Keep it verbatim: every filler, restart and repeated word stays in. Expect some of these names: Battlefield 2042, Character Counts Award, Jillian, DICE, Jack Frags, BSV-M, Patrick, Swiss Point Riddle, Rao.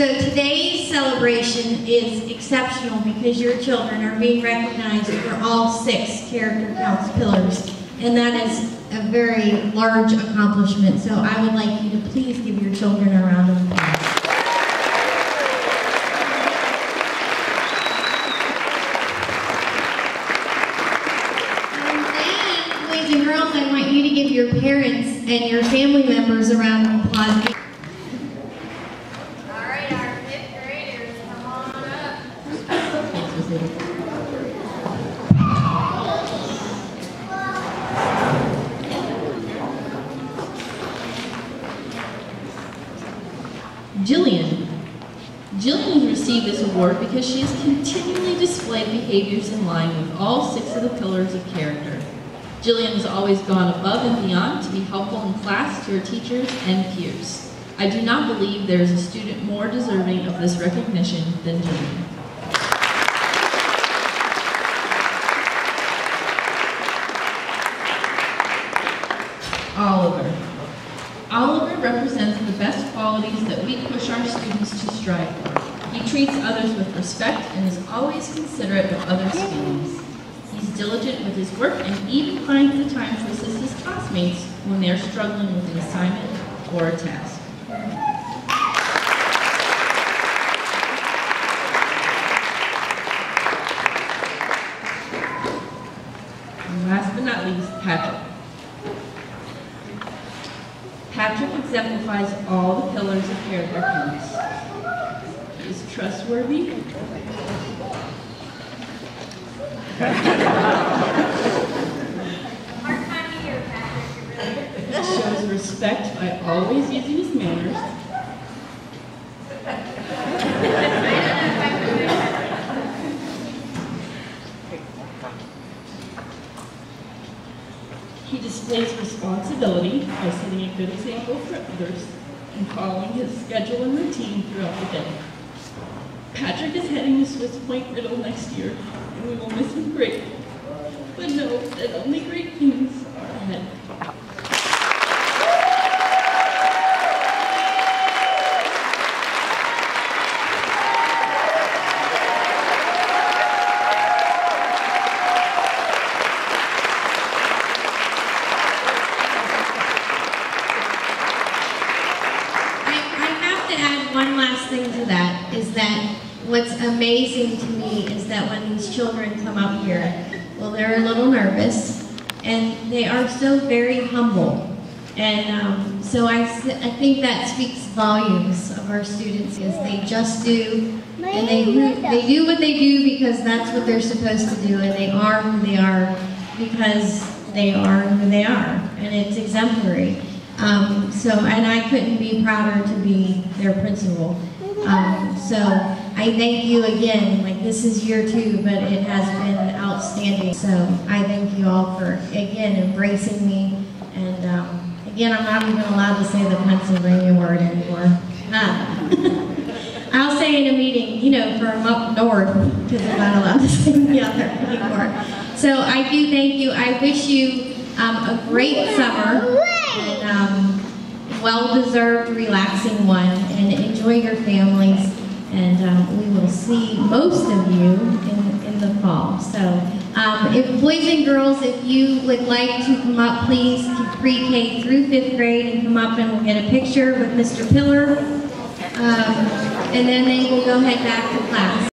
So today's celebration is exceptional because your children are being recognized for all six Character Counts pillars, and that is a very large accomplishment. So I would like you to please give your children a round of applause. And then, boys and girls, I want you to give your parents and your family members a round of applause. Jillian. Jillian received this award because she has continually displayed behaviors in line with all six of the pillars of character. Jillian has always gone above and beyond to be helpful in class to her teachers and peers. I do not believe there is a student more deserving of this recognition than Jillian. Oliver. Oliver represents the best qualities that we push our students to strive for. He treats others with respect and is always considerate of others' feelings. He's diligent with his work and even finds the time to assist his classmates when they are struggling with an assignment or a task. And last but not least, Patrick. Patrick exemplifies all the pillars of Character Counts. He is trustworthy. Hard time to hear, Patrick. Shows respect by always using his manners. He displays responsibility by setting a good example for others and following his schedule and routine throughout the day. Patrick is heading to Swiss Point Riddle next year, and we will miss him greatly. But know that only great things are ahead. One last thing to that is that what's amazing to me is that when these children come up here, well, they're a little nervous, and they are so very humble. And um, so I, I think that speaks volumes of our students, is they just do, and they do, they do what they do because that's what they're supposed to do, and they are who they are because they are who they are, and it's exemplary. Um, so, and I couldn't be prouder to be their principal. Um, so, I thank you again. Like, this is year two, but it has been outstanding. So, I thank you all for, again, embracing me. And, um, again, I'm not even allowed to say the Pennsylvania word anymore. Uh, I'll say in a meeting, you know, from up north, because I'm not allowed to say the other anymore. So, I do thank you. I wish you um, a great summer. And um, well-deserved, relaxing one, and enjoy your families, and um, we will see most of you in, in the fall. So um, if boys and girls, if you would like to come up, please, pre-K through fifth grade, and come up and we'll get a picture with Mister Pillar, um, and then they will go head back to class.